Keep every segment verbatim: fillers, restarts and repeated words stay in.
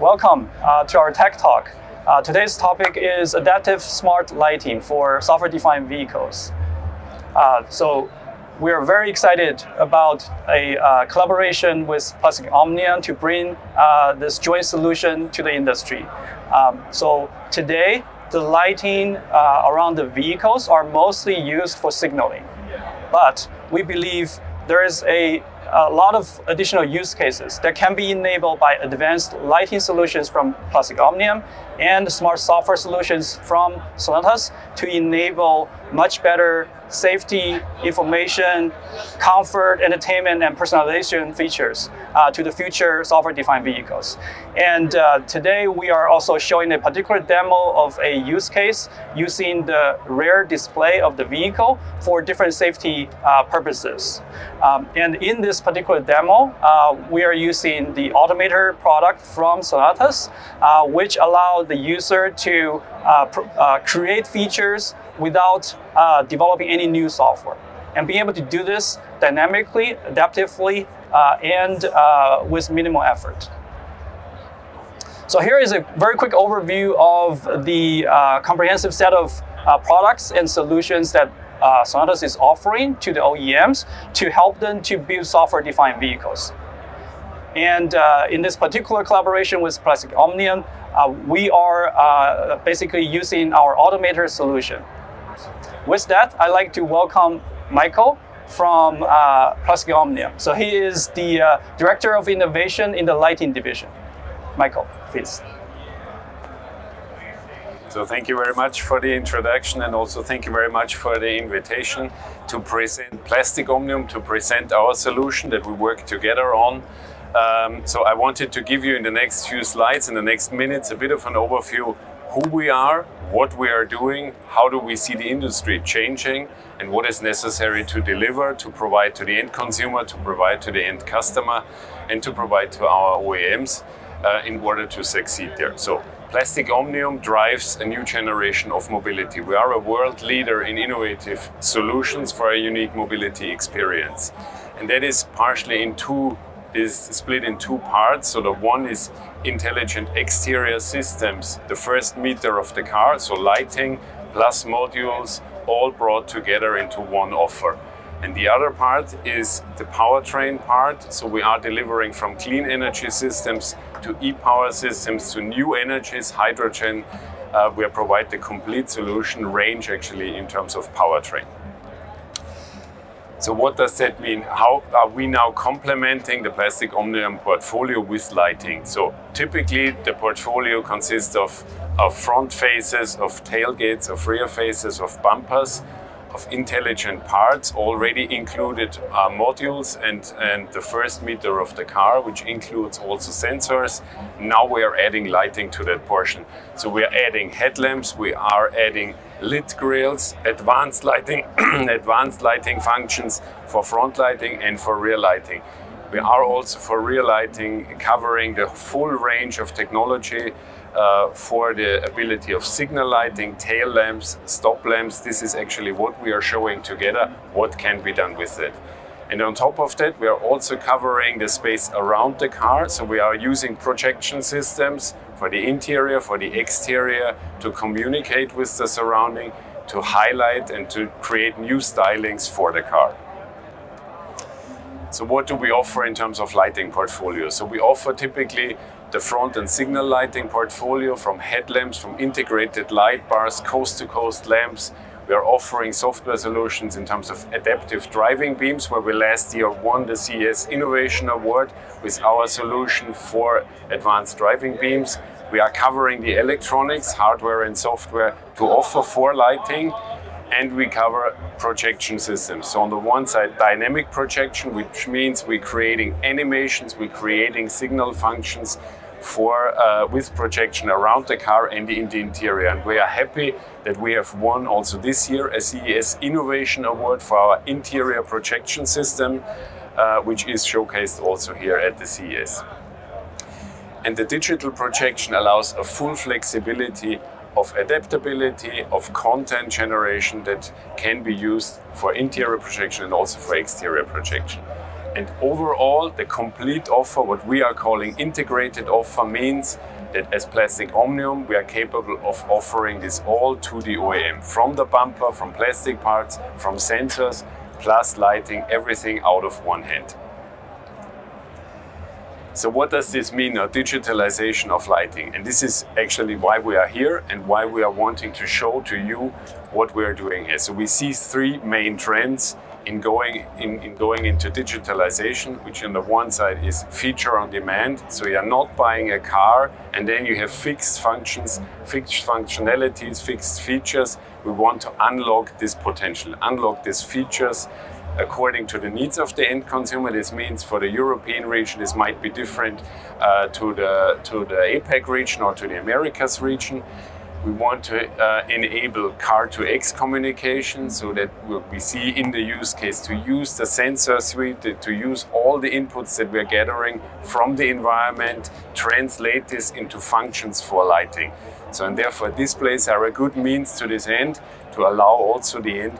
Welcome uh, to our tech talk. Uh, today's topic is adaptive smart lighting for software-defined vehicles. Uh, so we are very excited about a uh, collaboration with Plastic Omnium to bring uh, this joint solution to the industry. Um, so today, the lighting uh, around the vehicles are mostly used for signaling, but we believe there is a A lot of additional use cases that can be enabled by advanced lighting solutions from Plastic Omnium and smart software solutions from Sonatus to enable much better safety, information, comfort, entertainment, and personalization features uh, to the future software-defined vehicles. And uh, today we are also showing a particular demo of a use case using the rear display of the vehicle for different safety uh, purposes. Um, and in this particular demo, uh, we are using the Automator product from Sonatus, uh, which allows the user to uh, pr uh, create features without uh, developing any new software, and being able to do this dynamically, adaptively, uh, and uh, with minimal effort. So here is a very quick overview of the uh, comprehensive set of uh, products and solutions that uh, Sonatus is offering to the O E Ms to help them to build software-defined vehicles. And uh, in this particular collaboration with Plastic Omnium, uh, we are uh, basically using our Automator solution. With that, I'd like to welcome Michael from uh, Plastic Omnium. So he is the uh, Director of Innovation in the Lighting Division. Michael, please. So thank you very much for the introduction, and also thank you very much for the invitation to present Plastic Omnium, to present our solution that we work together on. Um, so I wanted to give you in the next few slides, in the next minutes, a bit of an overview who we are, what we are doing, how do we see the industry changing, and what is necessary to deliver, to provide to the end consumer, to provide to the end customer, and to provide to our O E Ms uh, in order to succeed there. So Plastic Omnium drives a new generation of mobility. We are a world leader in innovative solutions for a unique mobility experience. And that is partially in two is split in two parts. So the one is intelligent exterior systems, the first meter of the car, so lighting plus modules all brought together into one offer. And the other part is the powertrain part. So we are delivering from clean energy systems to e-power systems to new energies, hydrogen. Uh, we provide the complete solution range actually in terms of powertrain. So what does that mean? How are we now complementing the Plastic Omnium portfolio with lighting? So typically the portfolio consists of, of front faces, of tailgates, of rear faces, of bumpers, of intelligent parts, already included uh, modules and, and the first meter of the car, which includes also sensors. Now we are adding lighting to that portion. So we are adding headlamps, we are adding lit grills, advanced lighting, advanced lighting functions for front lighting and for rear lighting. We are also for rear lighting covering the full range of technology uh, for the ability of signal lighting, tail lamps, stop lamps. This is actually what we are showing together, what can be done with it. And on top of that, we are also covering the space around the car. So we are using projection systems for the interior, for the exterior, to communicate with the surrounding, to highlight and to create new stylings for the car. So what do we offer in terms of lighting portfolio? So we offer typically the front and signal lighting portfolio from headlamps, from integrated light bars, coast-to-coast lamps. We are offering software solutions in terms of adaptive driving beams, where we last year won the C E S Innovation Award with our solution for advanced driving beams. We are covering the electronics, hardware and software to offer for lighting, and we cover projection systems. So on the one side, dynamic projection, which means we're creating animations, we're creating signal functions for uh, with projection around the car and in the interior. And we are happy that we have won also this year a C E S Innovation Award for our interior projection system, uh, which is showcased also here at the C E S. And the digital projection allows a full flexibility of adaptability, of content generation that can be used for interior projection and also for exterior projection. And overall, the complete offer, what we are calling integrated offer, means that as Plastic Omnium, we are capable of offering this all to the O E M, from the bumper, from plastic parts, from sensors, plus lighting, everything out of one hand. So what does this mean, a digitalization of lighting? And this is actually why we are here and why we are wanting to show to you what we are doing here. So we see three main trends in going, in, in going into digitalization, which on the one side is feature on demand. So you are not buying a car and then you have fixed functions, fixed functionalities, fixed features. We want to unlock this potential, unlock these features according to the needs of the end consumer. This means for the European region, this might be different uh, to, the, to the APAC region or to the Americas region. We want to uh, enable car to X communication, so that we see in the use case to use the sensor suite, to use all the inputs that we're gathering from the environment, translate this into functions for lighting. So, and therefore displays are a good means to this end, to allow also the end,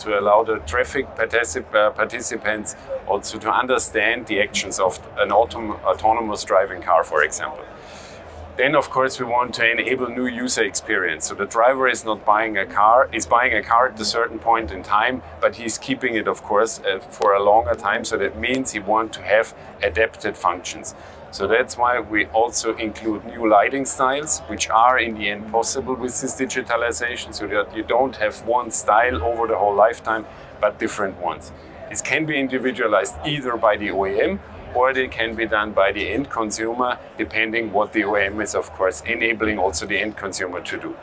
to allow the traffic particip uh, participants also to understand the actions of an autom autonomous driving car, for example. Then, of course, we want to enable new user experience. So the driver is not buying a car, is buying a car at a certain point in time, but he's keeping it, of course, uh, for a longer time. So that means he wants to have adapted functions. So that's why we also include new lighting styles, which are in the end possible with this digitalization, so that you don't have one style over the whole lifetime, but different ones. This can be individualized either by the O E M, or they can be done by the end consumer, depending what the O E M is, of course, enabling also the end consumer to do.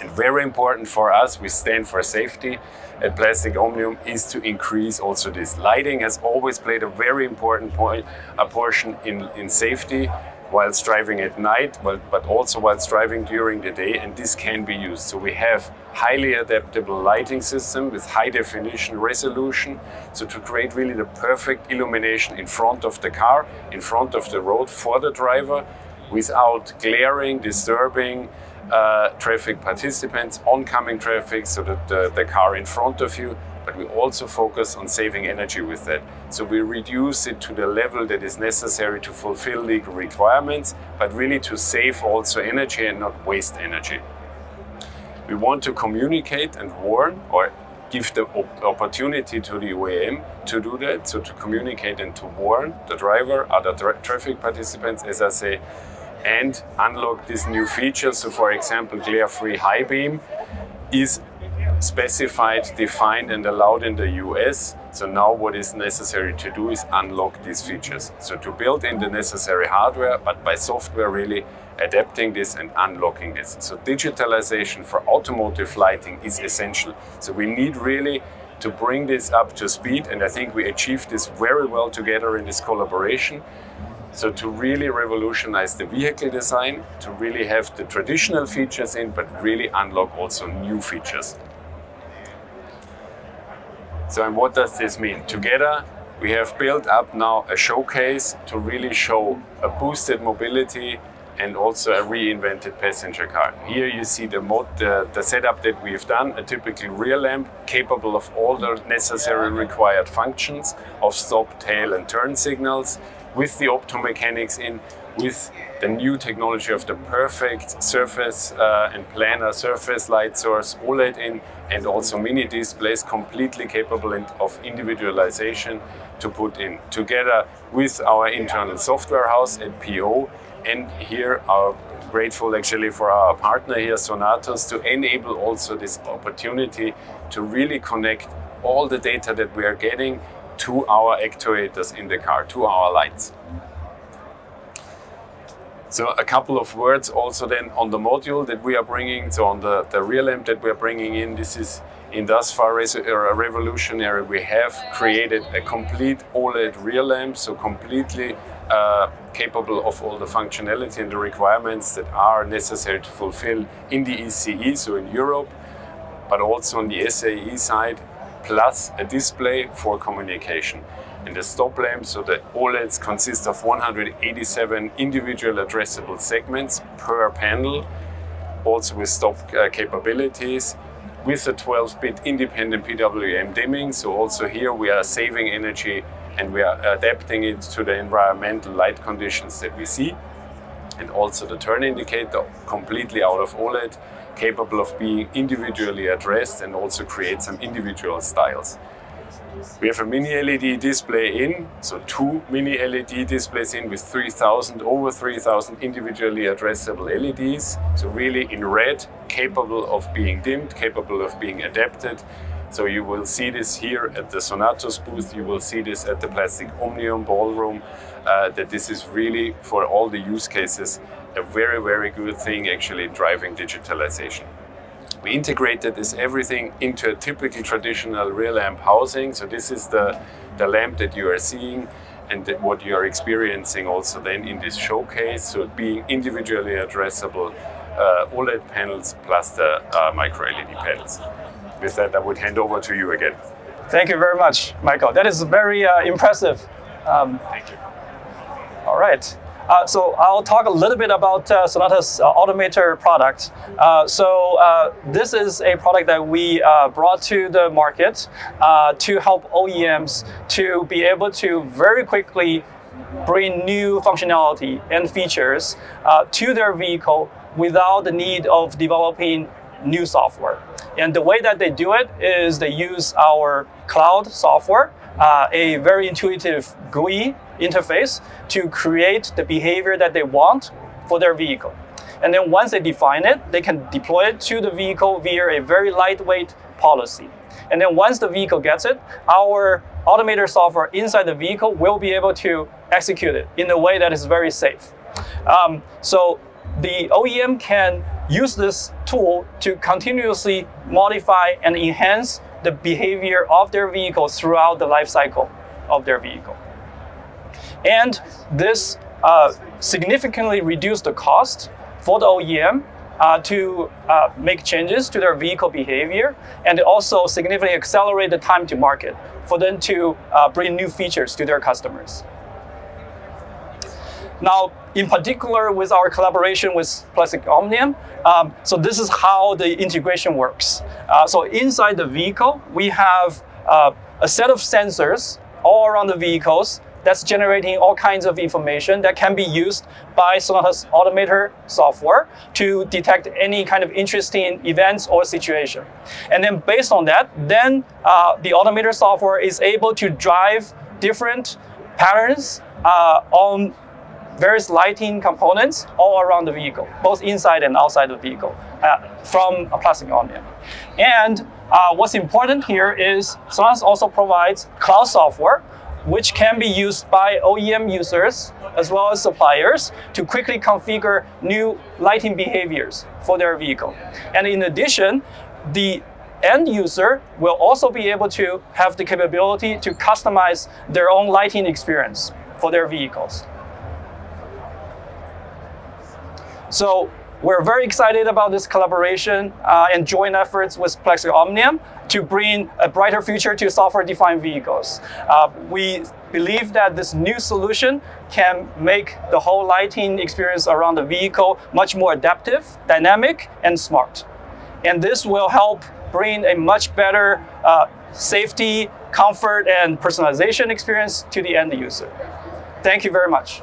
And very important for us, we stand for safety at Plastic Omnium, is to increase also this. Lighting has always played a very important point, a portion in, in safety, whilst driving at night, but, but also whilst driving during the day, and this can be used. So we have highly adaptable lighting system with high definition resolution, so to create really the perfect illumination in front of the car, in front of the road for the driver, without glaring, disturbing uh, traffic participants, oncoming traffic, so that the, the car in front of you, but we also focus on saving energy with that. So we reduce it to the level that is necessary to fulfill legal requirements, but really to save also energy and not waste energy. We want to communicate and warn, or give the opportunity to the O E M to do that, so to communicate and to warn the driver, other tra traffic participants, as I say, and unlock these new features. So for example, glare-free high beam is specified, defined and allowed in the U S. So now what is necessary to do is unlock these features. So to build in the necessary hardware, but by software really adapting this and unlocking this. So digitalization for automotive lighting is essential. So we need really to bring this up to speed, and I think we achieved this very well together in this collaboration. So to really revolutionize the vehicle design, to really have the traditional features in, but really unlock also new features. So, and what does this mean? Together, we have built up now a showcase to really show a boosted mobility and also a reinvented passenger car. Here you see the, mode, the, the setup that we've done, a typical rear lamp capable of all the necessary required functions of stop, tail and turn signals, with the optomechanics in, with the new technology of the perfect surface uh, and planar surface light source, OLED in, and also mini displays completely capable of individualization to put in, together with our internal software house at P O. And here are grateful actually for our partner here, Sonatus, to enable also this opportunity to really connect all the data that we are getting to our actuators in the car, to our lights. So a couple of words also then on the module that we are bringing, so on the, the rear lamp that we are bringing in. This is in thus far revolutionary. We have created a complete OLED rear lamp, so completely uh, capable of all the functionality and the requirements that are necessary to fulfill in the E C E, so in Europe, but also on the S A E side, plus a display for communication. And the stop lamp, so the OLEDs consist of one hundred eighty-seven individual addressable segments per panel, also with stop uh, capabilities, with a twelve bit independent P W M dimming. So also here we are saving energy and we are adapting it to the environmental light conditions that we see. And also the turn indicator, completely out of OLED, capable of being individually addressed and also create some individual styles. We have a mini L E D display in, so two mini L E D displays in with three thousand, over three thousand individually addressable L E Ds. So really in red, capable of being dimmed, capable of being adapted. So you will see this here at the Sonatus booth, you will see this at the Plastic Omnium ballroom, uh, that this is really for all the use cases a very, very good thing actually driving digitalization. We integrated this everything into a typical traditional rear lamp housing. So this is the, the lamp that you are seeing and that what you are experiencing also then in this showcase. So being individually addressable uh, OLED panels plus the uh, micro L E D panels. With that, I would hand over to you again. Thank you very much, Michael. That is very uh, impressive. Um, Thank you. All right. Uh, so I'll talk a little bit about uh, Sonatus uh, Automator product. Uh, so uh, this is a product that we uh, brought to the market uh, to help O E Ms to be able to very quickly bring new functionality and features uh, to their vehicle without the need of developing new software. And the way that they do it is they use our cloud software, uh, a very intuitive G U I interface to create the behavior that they want for their vehicle. And then once they define it, they can deploy it to the vehicle via a very lightweight policy. And then once the vehicle gets it, our automator software inside the vehicle will be able to execute it in a way that is very safe. Um, so the O E M can use this tool to continuously modify and enhance the behavior of their vehicle throughout the life cycle of their vehicle. And this uh, significantly reduced the cost for the O E M uh, to uh, make changes to their vehicle behavior, and also significantly accelerate the time to market for them to uh, bring new features to their customers. Now, in particular with our collaboration with Plastic Omnium, um, so this is how the integration works. Uh, so inside the vehicle, we have uh, a set of sensors all around the vehicles that's generating all kinds of information that can be used by Sonatus Automator software to detect any kind of interesting events or situation. And then based on that, then uh, the Automator software is able to drive different patterns uh, on various lighting components all around the vehicle, both inside and outside the vehicle, uh, from a Plastic Omnium. And uh, what's important here is Sonatus also provides cloud software, which can be used by O E M users as well as suppliers to quickly configure new lighting behaviors for their vehicle. And in addition, the end user will also be able to have the capability to customize their own lighting experience for their vehicles. So we're very excited about this collaboration uh, and joint efforts with Plastic Omnium to bring a brighter future to software-defined vehicles. Uh, we believe that this new solution can make the whole lighting experience around the vehicle much more adaptive, dynamic, and smart. And this will help bring a much better uh, safety, comfort, and personalization experience to the end user. Thank you very much.